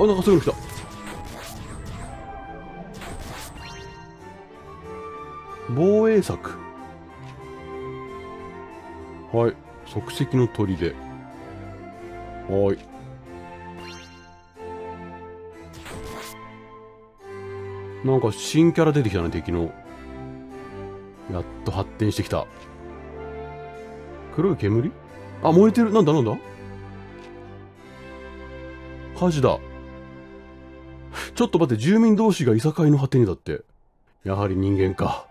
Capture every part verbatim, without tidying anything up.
あ、なんかすごい来た。防衛策。はい。即席の砦。はい。なんか新キャラ出てきたね、敵の。やっと発展してきた。黒い煙？あ、燃えてる。なんだなんだ、火事だ。ちょっと待って、住民同士がいさかいの果てにだって。やはり人間か。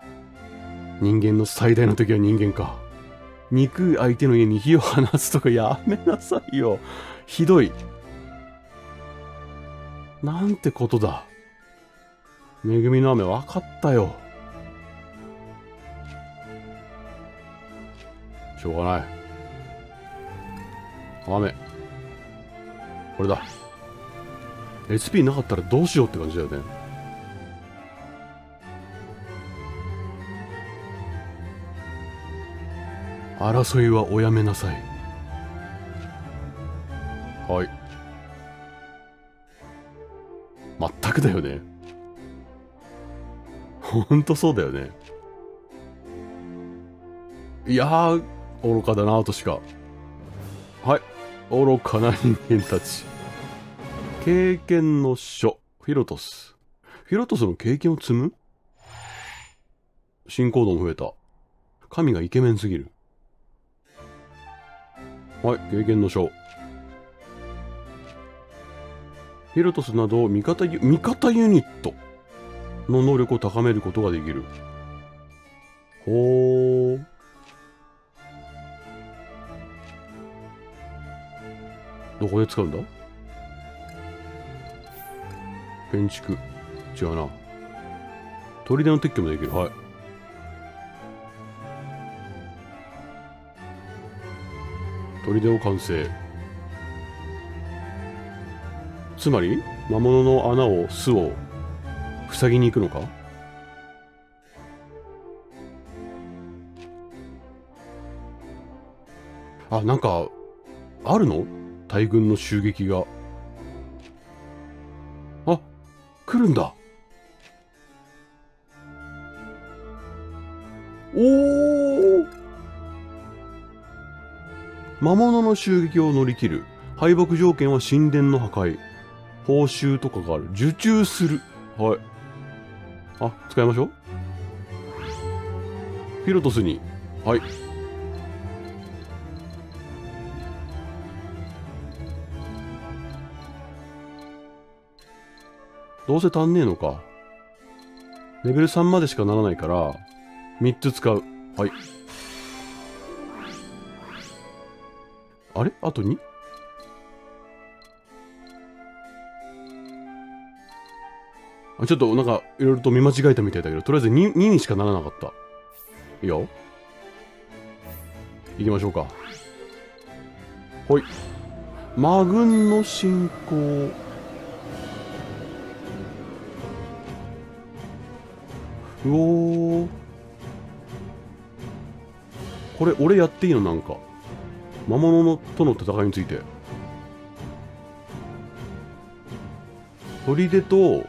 人間の最大の敵は人間か。憎い相手の家に火を放つとかやめなさいよ。ひどい。なんてことだ。恵みの雨、わかったよ。しょうがない。雨。これだ。エスピー なかったらどうしようって感じだよね。争いはおやめなさい。はい。まったくだよね。ほんとそうだよね。いやー、愚かだなぁとしか。はい。愚かな人間たち。経験の書。フィロトス。フィロトスの経験を積む？信仰度も増えた。神がイケメンすぎる。はい。経験の書。フィロトスなど味方ユ、味方ユニットの能力を高めることができる。ほー。どこで使うんだ？建築。違うな。砦の撤去もできる。はい。砦を完成。つまり、魔物の穴を、巣を、塞ぎに行くのか？あ、なんか、あるの？大軍の襲撃が。あ、来るんだ。おお。魔物の襲撃を乗り切る。敗北条件は神殿の破壊。報酬とかがある。受注する。はい。あ、使いましょう。フィロトスに。はい。どうせ足んねえのか。レベルさんまでしかならないから、みっつ使う。はい。あれ？あと に？ あ、ちょっとなんか、いろいろと見間違えたみたいだけど、とりあえず 2, ににしかならなかった。いいよ。行きましょうか。ほい。魔軍の進行。うおー。これ、俺やっていいの？なんか。魔物のとの戦いについて。砦と、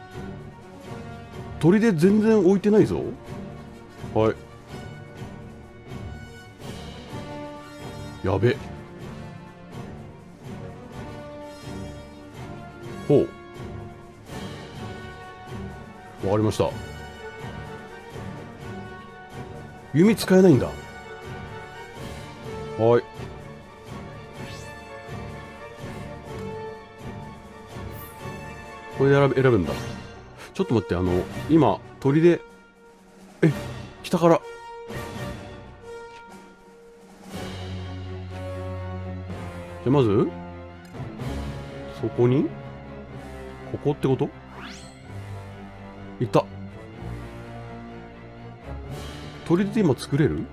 砦全然置いてないぞ。はい。やべ。ほう。わかりました。弓使えないんだ。はい。これで選べ、選ぶんだ。ちょっと待って、あの、今、砦で、え、北から。じゃ、まず、そこに、ここってこと？いった。砦で今作れる？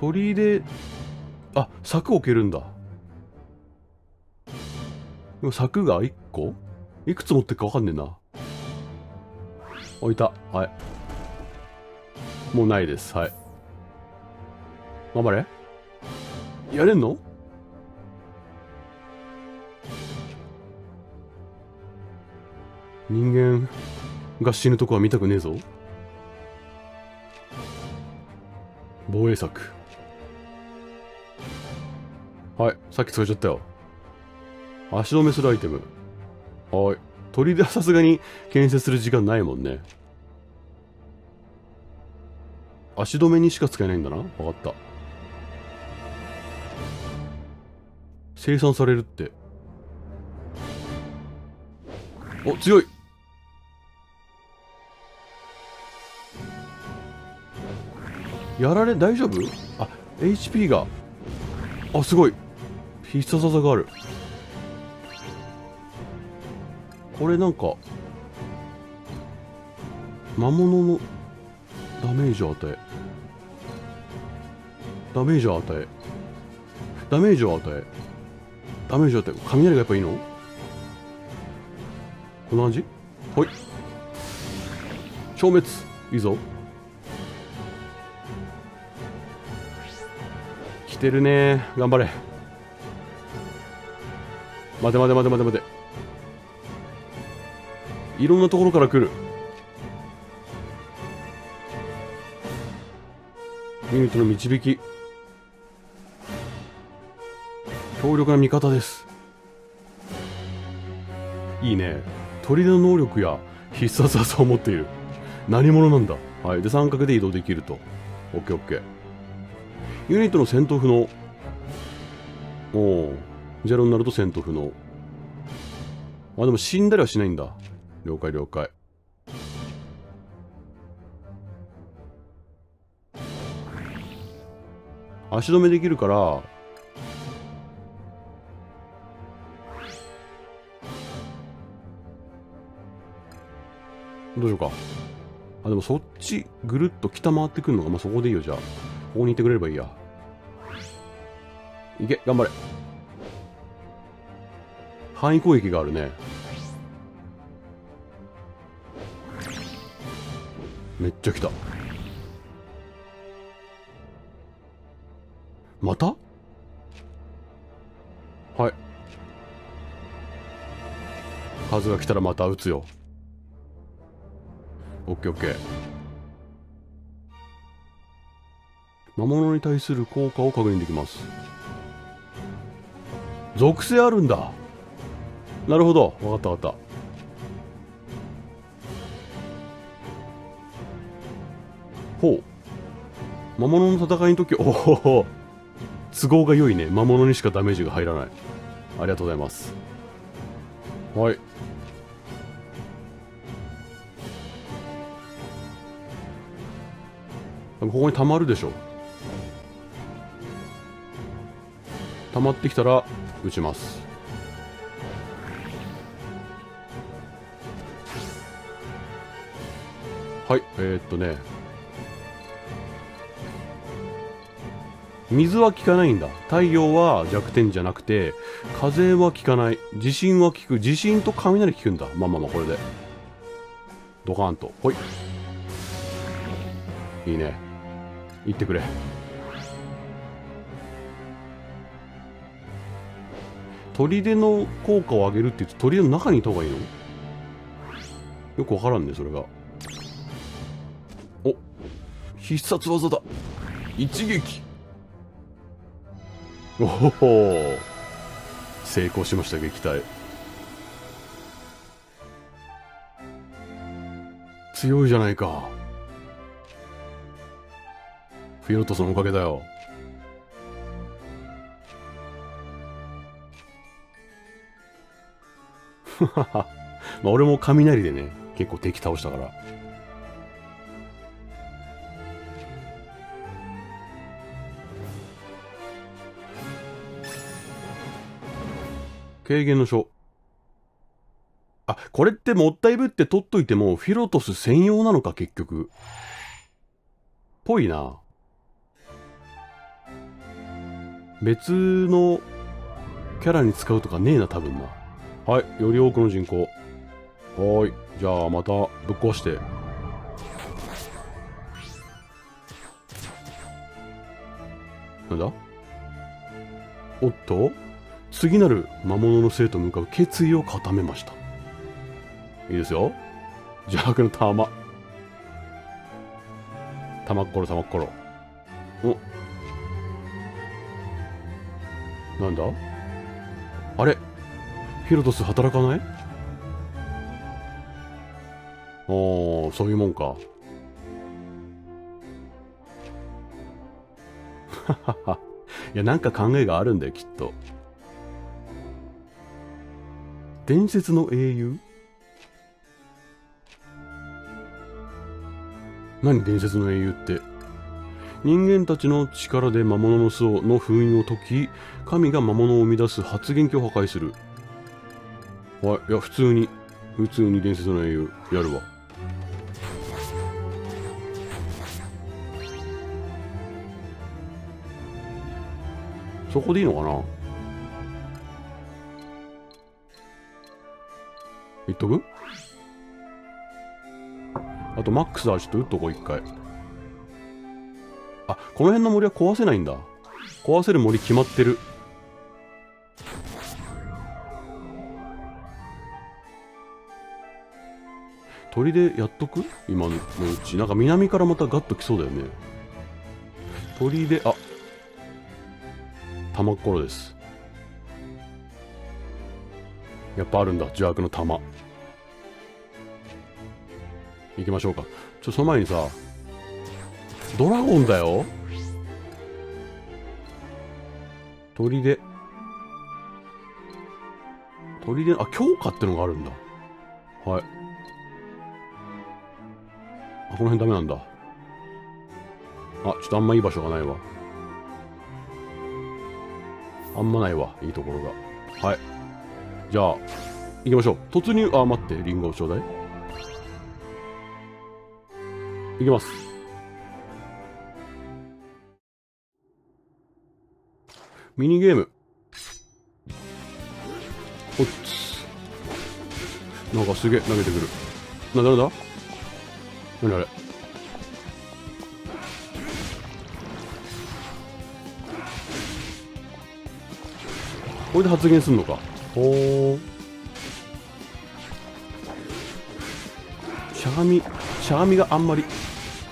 砦で、あ、柵置けるんだ。でも柵がいっこ？いくつ持ってるかわかんねえな。置いた。はい。もうないです。はい。頑張れ。やれんの？人間が死ぬとこは見たくねえぞ。防衛策。はい、さっき使っちゃったよ。足止めするアイテム。はい。鳥ではさすがに建設する時間ないもんね。足止めにしか使えないんだな。わかった。生産されるって。お、強い。やられ、大丈夫？あ、エイチピー が。あ、すごい。必殺技がある。これなんか魔物のダメージを与えダメージを与えダメージを与えダメージを与え雷がやっぱいいの？こんな感じ？ほい、消滅いいぞ。来てるねー、頑張れ。待て待て待て待て待て、いろんなところから来る。ユニットの導き、強力な味方です。いいね。鳥の能力や必殺技を持っている。何者なんだ。はい、で三角で移動できると。 オーケーオーケー。 ユニットの戦闘不能。おお、ゼロになると戦闘不能。あ、でも死んだりはしないんだ。了解了解。足止めできるから、どうしようか。あ、でもそっちぐるっと北回ってくるのが、まあ、そこでいいよ。じゃあここにいてくれればいいや。いけ、頑張れ。範囲攻撃があるね。めっちゃ来た。また？はい。数が来たらまた撃つよ。オッケーオッケー。魔物に対する効果を確認できます。属性あるんだ。なるほど。わかったわかった。ほう、魔物の戦いの時、おお、都合が良いね。魔物にしかダメージが入らない。ありがとうございます。はい、ここに溜まるでしょ。溜まってきたら撃ちます。はい、えー、っとね水は効かないんだ。太陽は弱点じゃなくて、風は効かない。地震は効く。地震と雷効くんだ。まあまあまあ、これで。ドカーンと。ほい。いいね。行ってくれ。砦の効果を上げるって言うと、砦の中にいた方がいいの？よくわからんね、それが。お、必殺技だ。一撃。おお、成功しました。撃退。強いじゃないか。フィロトスのおかげだよ。まあ俺も雷でね、結構敵倒したから。軽減の書。あ、これってもったいぶって取っといてもフィロトス専用なのか、結局。ぽいな。別のキャラに使うとかねえな、多分な。はい、より多くの人口。はーい、じゃあまたぶっ壊して。なんだ？おっと、次なる魔物の生と向かう決意を固めました。いいですよ。邪悪の玉。玉っころ玉っころ。お。なんだあれヒロトス働かない？おー、そういうもんか。いや、なんか考えがあるんだよ、きっと。伝説の英雄？何伝説の英雄って。人間たちの力で魔物の巣の封印を解き、神が魔物を生み出す発言機を破壊する。あ、いや、普通に、普通に伝説の英雄、やるわ。そこでいいのかな？いっとく？あと、マックスはちょっと打っとこう、一回。あ、この辺の森は壊せないんだ。壊せる森決まってる。鳥でやっとく？今のうち。なんか南からまたガッと来そうだよね。鳥で、あ、玉っころです。やっぱあるんだ、邪悪の玉。行きましょうか。ちょ、その前にさ、ドラゴンだよ。鳥で。鳥で、あ、強化ってのがあるんだ。はい。この辺ダメなんだ。あ、ちょっとあんまいい場所がないわ。あんまないわ、いいところが。はい。じゃあ、行きましょう。突入、あ、待って、リンゴをちょうだい。行きます。ミニゲーム。おっつ。なんかすげえ投げてくる。な、誰だ？何あれ？これで発言するのか。ほー。しゃがみ、しゃがみがあんまり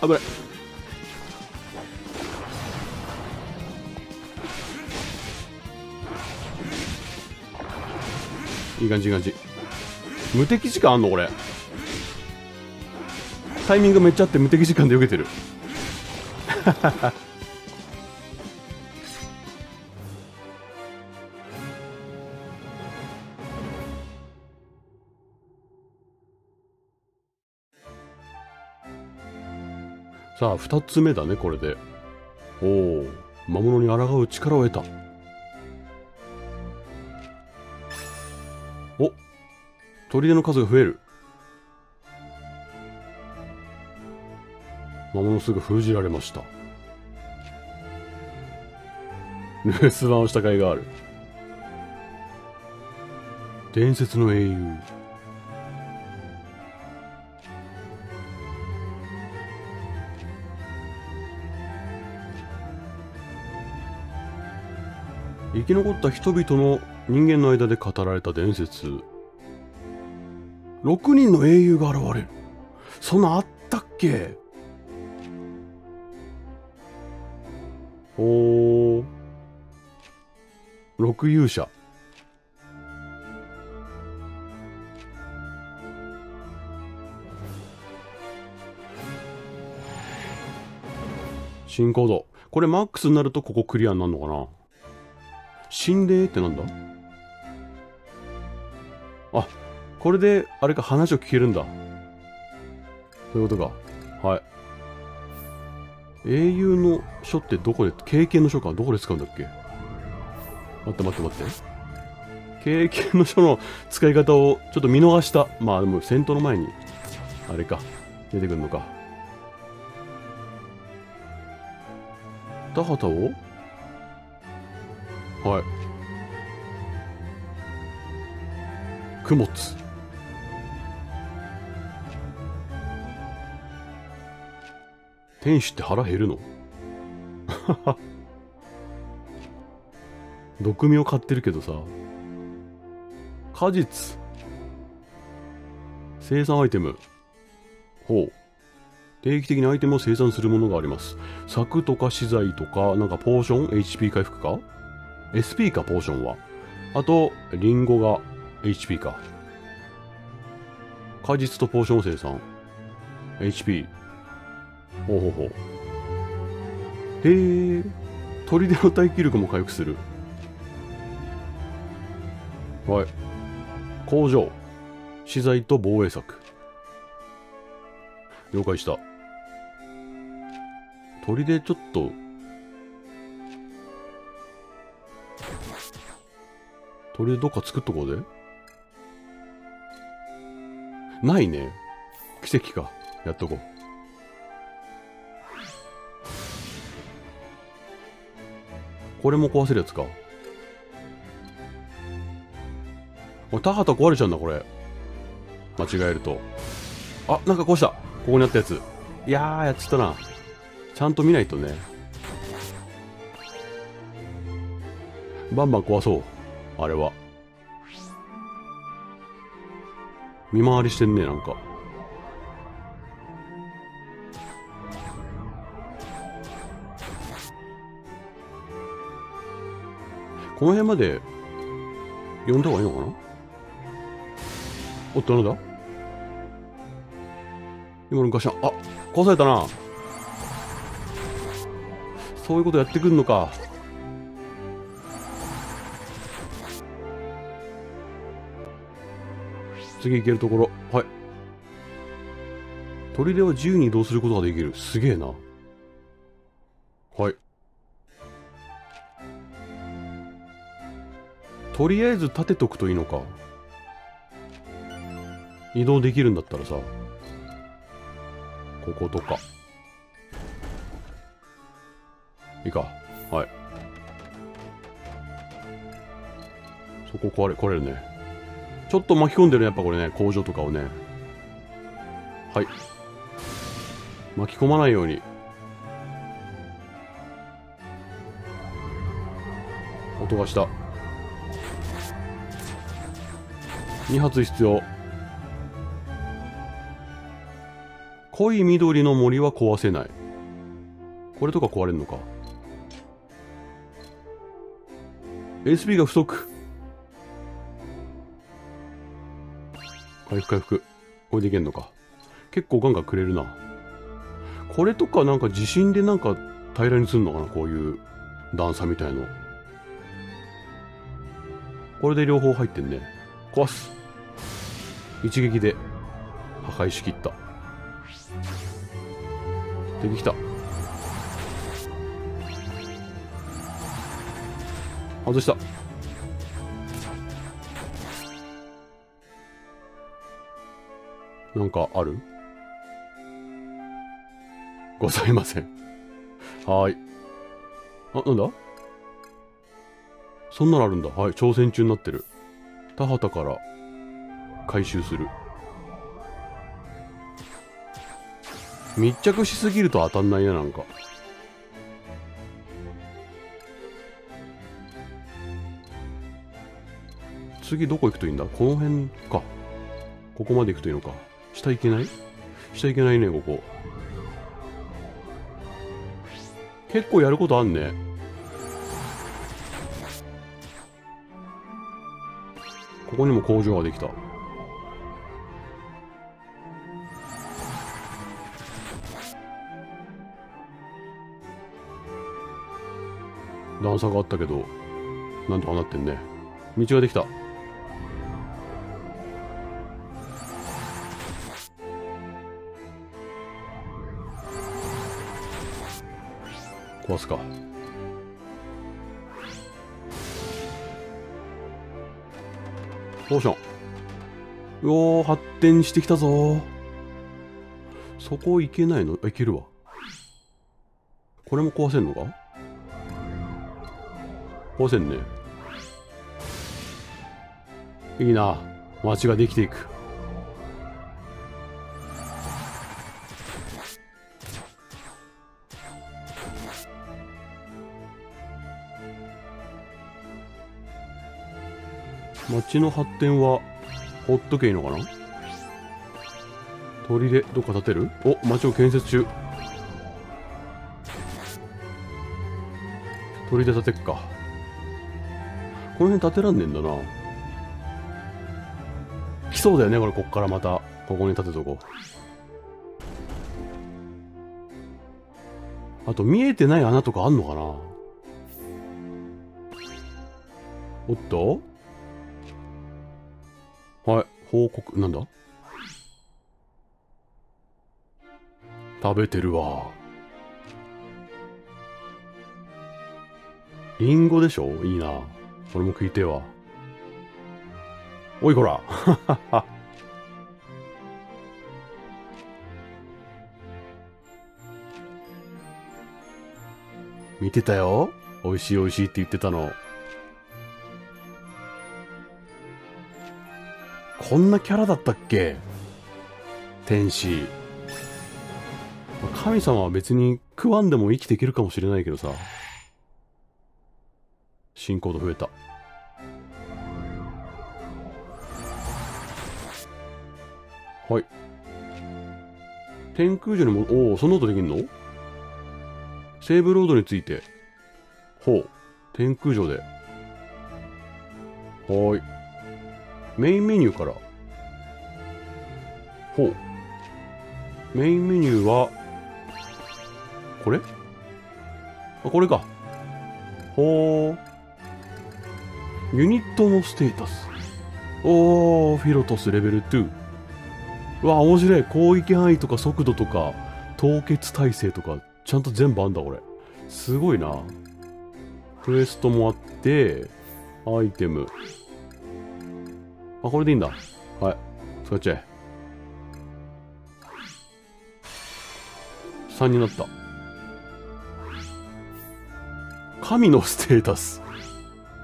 危ない。いい感じいい感じ。無敵時間あんのこれ。タイミングめっちゃあって無敵時間で避けてる。さあふたつめだねこれで。おお、魔物に抗う力を得た。お、砦の数が増える。魔物すぐ封じられました。留守番をした甲斐がある。伝説の英雄。生き残った人々の人間の間で語られた伝説。ろくにんの英雄が現れる。そんなあったっけ？おー、六勇者。新行動。これマックスになるとここクリアになるのかな。心霊ってなんだ。あ、これであれか、話を聞けるんだ。そういうことか。はい。英雄の書ってどこで、経験の書か、どこで使うんだっけ。待って待って待って。経験の書の使い方をちょっと見逃した。まあでも戦闘の前に、あれか、出てくるのか。田畑を？はい。供物。天使って腹減るの？毒味を買ってるけどさ。果実。生産アイテム。ほう。定期的にアイテムを生産するものがあります。柵とか資材とか、なんかポーション ?エイチピー 回復か ?エスピー か、ポーションは。あと、リンゴが エイチピー か。果実とポーション生産。エイチピー。ほうほうほう。へー。砦の耐久力も回復する。はい。工場。資材と防衛策。了解した。砦ちょっと。砦どっか作っとこうぜ。ないね。奇跡か。やっとこう。これも壊せるやつか。田畑壊れちゃうんだこれ、間違えると。あ、なんか壊した。ここにあったやつ。いやー、やっちゃったな。ちゃんと見ないとね。バンバン壊そう。あれは見回りしてんね。なんかこの辺まで呼んだ方がいいのかな。おっと、なんだ今のガシャン。あ、壊されたな。そういうことやってくんのか。次行けるところ。はい。砦は自由に移動することができる。すげえな。はい。とりあえず立てとくといいのか。移動できるんだったらさ、こことかいいか。はい。そこ壊れ壊れるね。ちょっと巻き込んでるねやっぱこれね。工場とかをね。はい。巻き込まないように。音がした。に発必要。濃い緑の森は壊せない。これとか壊れるのか。 エスピー が不足。回復回復。これでいけんのか。結構ガンガンくれるな。これとかなんか地震でなんか平らにするのかな、こういう段差みたいの。これで両方入ってんね。壊す。一撃で破壊しきった。できた。外した。なんかある？ございません。はーい。あ、なんだ？そんなのあるんだ。はい、挑戦中になってる。田畑から回収する。密着しすぎると当たんないな。なんか次どこ行くといいんだ。この辺か。ここまで行くといいのか。下行けない？下行けないね。ここ結構やることあんね。ここにも工場ができた。段差があったけどなんとかなってんね。道ができた。壊すか。ポーション。うおー、発展してきたぞー。そこいけないの？あ、いけるわ。これも壊せんのか？壊せんね。いいな。街ができていく。街の発展はほっとけばいいのかな。砦でどっか建てる？お、町を建設中。砦で建てっか。この辺建てらんねえんだな。来そうだよねこれ。こっからまたここに建てとこう。あと見えてない穴とかあんのかな。おっと、はい、報告。なんだ、食べてるわ。リンゴでしょ。いいな、それも食いてえわ。おいこら見てたよ、美味しい美味しいって言ってたの。こんなキャラだったっけ、天使。神様は別に食わんでも生きていけるかもしれないけどさ。信仰度増えた。はい、天空城にも。おお、そんなことできんの。セーブロードについて。ほう、天空城で。はい、メインメニューから。ほう、メインメニューはこれ、あ、これか。ほう、ユニットのステータス。おー、フィロトスレベルに。うわ、面白い。攻撃範囲とか速度とか凍結耐性とかちゃんと全部あんだこれ。すごいな。クエストもあって、アイテム、あ、これでいいんだ。はい、使っちゃえ。さんになった。神のステータス。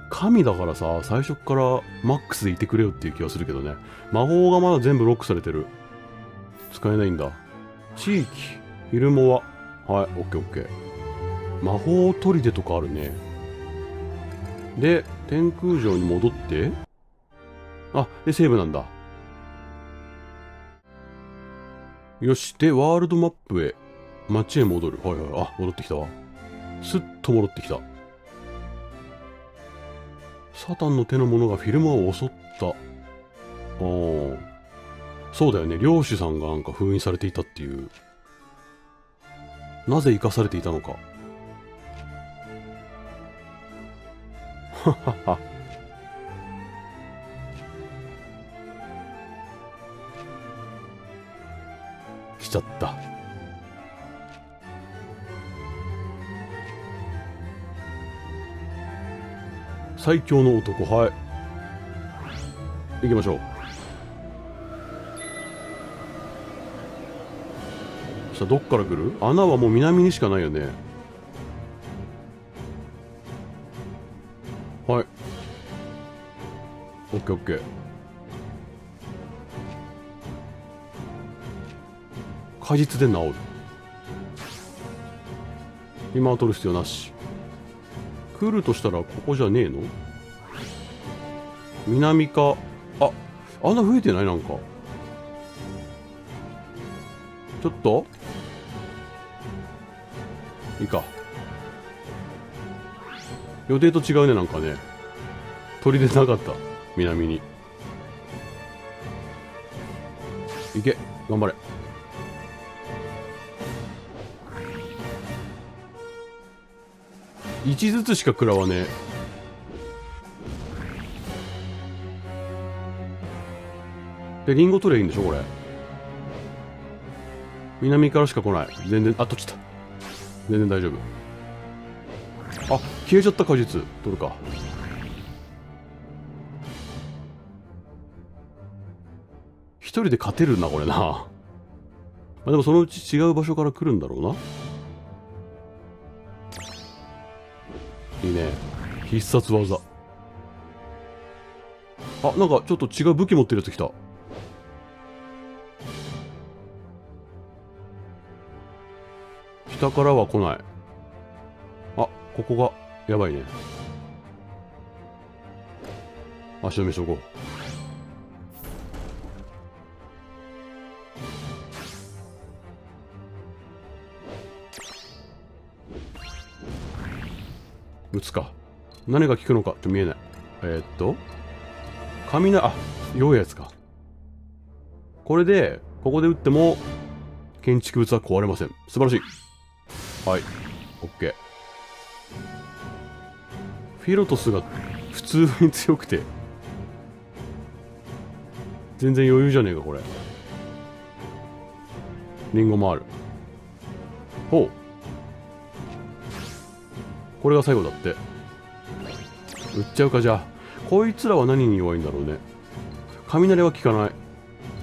神だからさ、最初からマックスでいてくれよっていう気はするけどね。魔法がまだ全部ロックされてる。使えないんだ。地域イルモア。はい、オッケーオッケー。魔法砦とかあるね。で、天空城に戻って、あ、でセーブなんだ。よし、でワールドマップへ、町へ戻る。はいはい、あ、戻ってきたわ。スッと戻ってきた。サタンの手の者がフィルマを襲った。ああ、そうだよね、領主さんがなんか封印されていたっていう。なぜ生かされていたのかははは。来ちゃった。最強の男。はい、行きましょう。さあ、どっから来る？穴はもう南にしかないよね。はい、オッケーオッケー。果実で治る。今は取る必要なし。来るとしたらここじゃねえの？南か。あ、穴増えてないなんか。ちょっといいか、予定と違うねなんかね。砦でなかった。南に行け、頑張れ。いちずつしか食らわねえ。で、リンゴ取りゃいいんでしょこれ。南からしか来ない。全然、あ、取っちゃった。全然大丈夫。あ、消えちゃった果実。取るか。一人で勝てるなこれな。まあでもそのうち違う場所から来るんだろうな。いいね、必殺技。あ、なんかちょっと違う武器持ってるやつ来た。下からは来ない。あ、ここがやばいね。足止めしとこう。打つか。何が効くのかって見えない。えー、っと、雷、あ、弱いやつか。これで、ここで打っても、建築物は壊れません。素晴らしい。はい。OK。フィロトスが普通に強くて、全然余裕じゃねえか、これ。リンゴもある。ほう。これが最後だって。売っちゃうか、じゃあ。こいつらは何に弱いんだろうね。雷は効かない。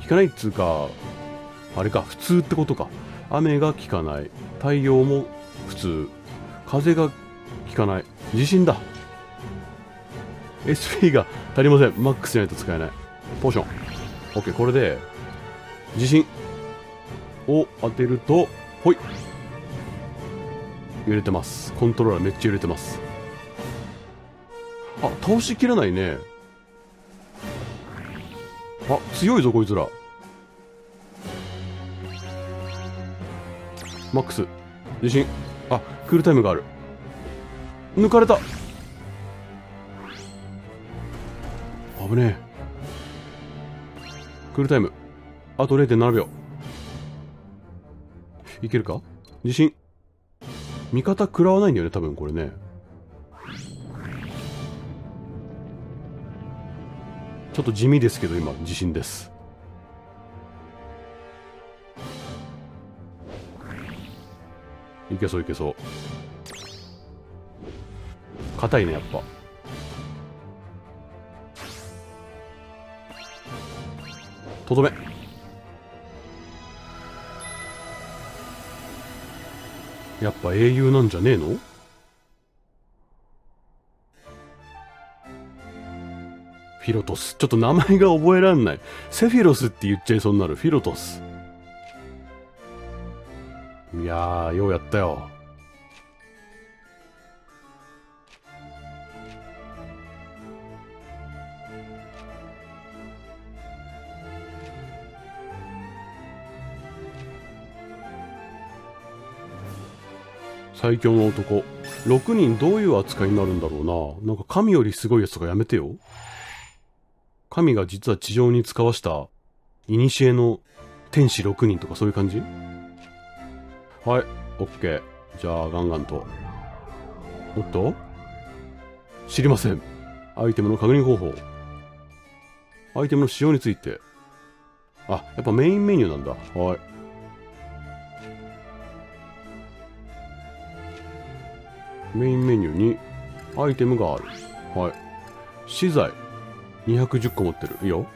効かないっつうか、あれか、普通ってことか。雨が効かない。太陽も普通。風が効かない。地震だ。エスピー が足りません。マックスじゃないと使えない。ポーション。OK、これで、地震を当てると、ほい。揺れてます。コントローラーめっちゃ揺れてます。あ、倒しきらないね。あ、強いぞ、こいつら。マックス。地震。あ、クールタイムがある。抜かれた。危ねえ。クールタイム。あと れいてんなな 秒。いけるか？地震。味方食らわないんだよね、多分これね。ちょっと地味ですけど、今、地震です。いけそういけそう。硬いね、やっぱ。とどめ。やっぱ英雄なんじゃねえの？フィロトス。ちょっと名前が覚えらんない。セフィロスって言っちゃいそうになる。フィロトス。いやー、ようやったよ。最強の男。ろくにんどういう扱いになるんだろうな。なんか神よりすごいやつとかやめてよ。神が実は地上に使わした、いにしえの天使ろくにんとかそういう感じ？はい、OK。じゃあ、ガンガンと。おっと？知りません。アイテムの確認方法。アイテムの使用について。あ、やっぱメインメニューなんだ。はい。メインメニューにアイテムがある。はい。資材。にひゃくじゅっこ持ってる。いいよ。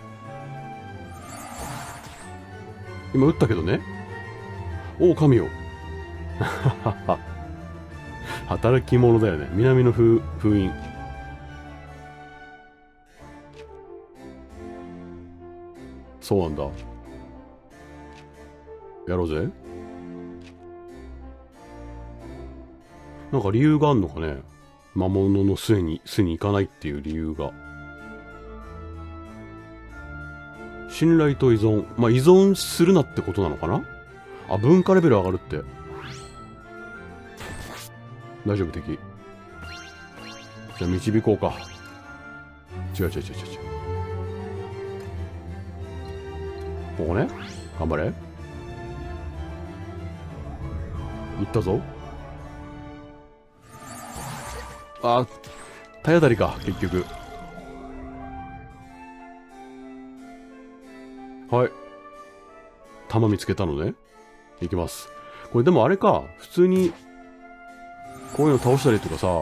今撃ったけどね。おお、神よ。働き者だよね。南の封印。そうなんだ。やろうぜ。なんか理由があんのかね。魔物の巣に、巣に行かないっていう理由が。信頼と依存。まあ、依存するなってことなのかな？あ、文化レベル上がるって。大丈夫、敵。じゃあ、導こうか。違う違う違う違う。ここね。頑張れ。いったぞ。あ、体当たりか、結局。はい。弾見つけたのね。いきます。これでもあれか。普通に、こういうの倒したりとかさ。や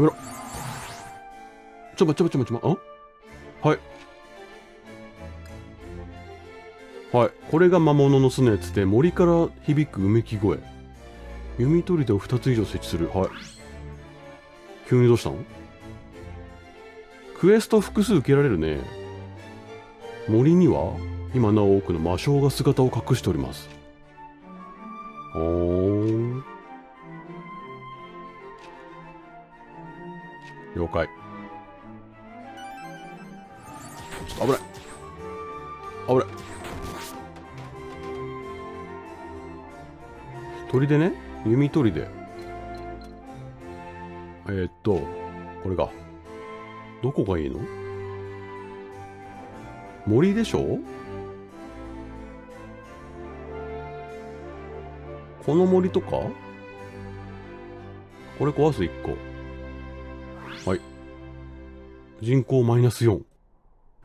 めろ。ちょまちょまちょまちょま。あ？はい。はい。これが魔物の巣のやつで、森から響くうめき声。弓取り手をふたつ以上設置する。はい。急にどうしたの？クエスト複数受けられるね。森には今なお多くの魔将が姿を隠しております。おー。了解。ちょっと危ない。危ない。砦ね。弓砦。えー、っと、これが。どこがいいの？森でしょ？この森とか？これ壊すいっこ。はい。人口マイナスよん。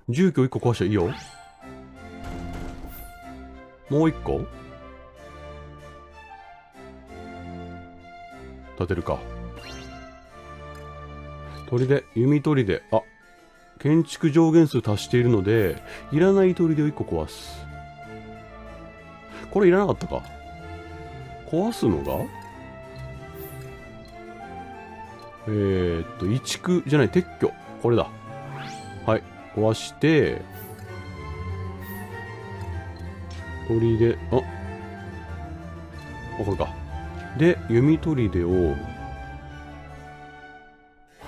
住居いっこ壊しちゃいいよ。もういっこ建てるか。砦、弓砦。あ、建築上限数足しているので、いらない砦をいっこ壊す。これいらなかったか。壊すのがえー、っと、移築じゃない、撤去。これだ。はい。壊して、砦、あ、あ、これか。で、弓砦を、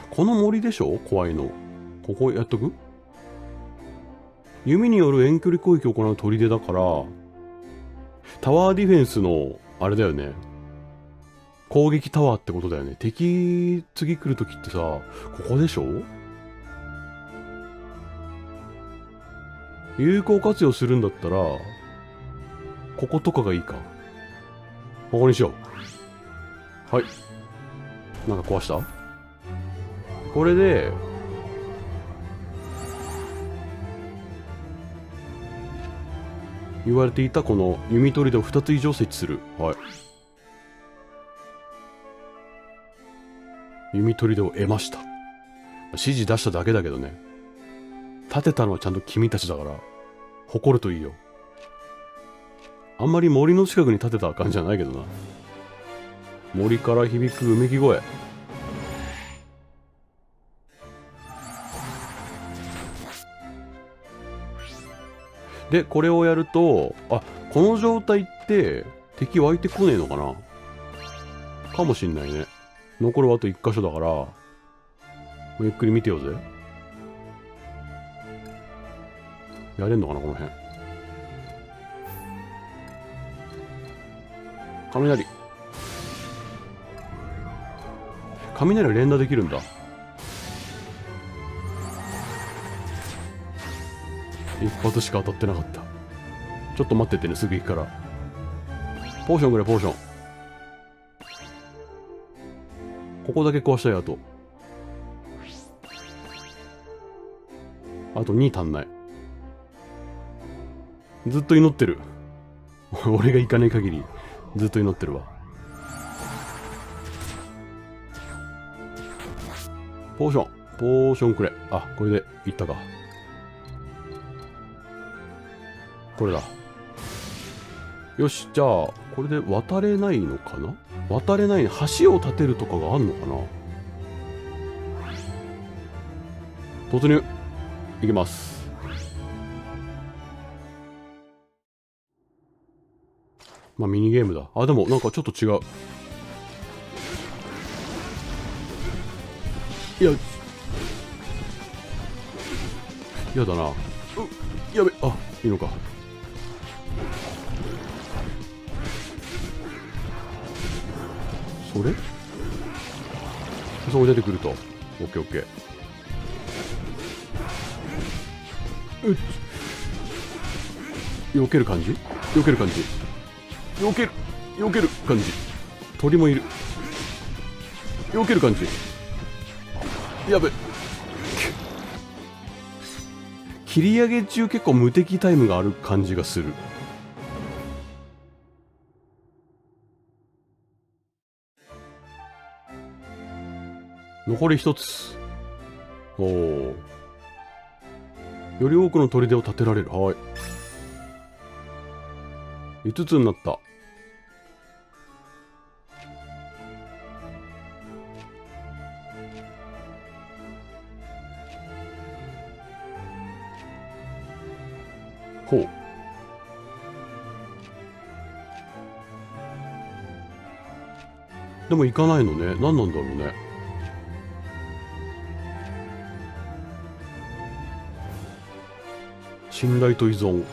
この森でしょ？怖いの。ここやっとく？弓による遠距離攻撃を行う砦だから、タワーディフェンスの、あれだよね。攻撃タワーってことだよね。敵、次来るときってさ、ここでしょ？有効活用するんだったら、こことかがいいか。ここにしよう。はい。なんか壊した？これで、言われていたこの弓砦をふたつ以上設置する。はい。弓砦を得ました。指示出しただけだけどね。立てたのはちゃんと君たちだから、誇るといいよ。あんまり森の近くに立てた感じじゃないけどな。森から響くうめき声。で、これをやると、あ、この状態って敵湧いてこねえのかな？かもしんないね。残るはあと一箇所だから、ゆっくり見てようぜ。やれんのかな、この辺。雷。雷は連打できるんだ。一発しか当たってなかった。ちょっと待っててね、すぐ行くから。ポーションぐらい、ポーション。ここだけ壊したい、あと。あとに足んない。ずっと祈ってる。俺が行かない限り、ずっと祈ってるわ。ポーション、ポーションくれ。あ、これで行ったか。これだ。よし、じゃあ、これで渡れないのかな？渡れない、橋を建てるとかがあんのかな？突入。いきます。まあ、ミニゲームだ。あ、でも、なんかちょっと違う。いや、嫌だな。やべ、あ、いいのか。それ？そこ出てくると。オッケーオッケー。うっ。避ける感じ？避ける感じ。避ける。避ける感じ。鳥もいる。避ける感じ。やべ。切り上げ中結構無敵タイムがある感じがする。残り一つ。おお。より多くの砦を建てられる。はい。いつつになった。ほう。でも行かないのね。何なんだろうね。信頼と依存。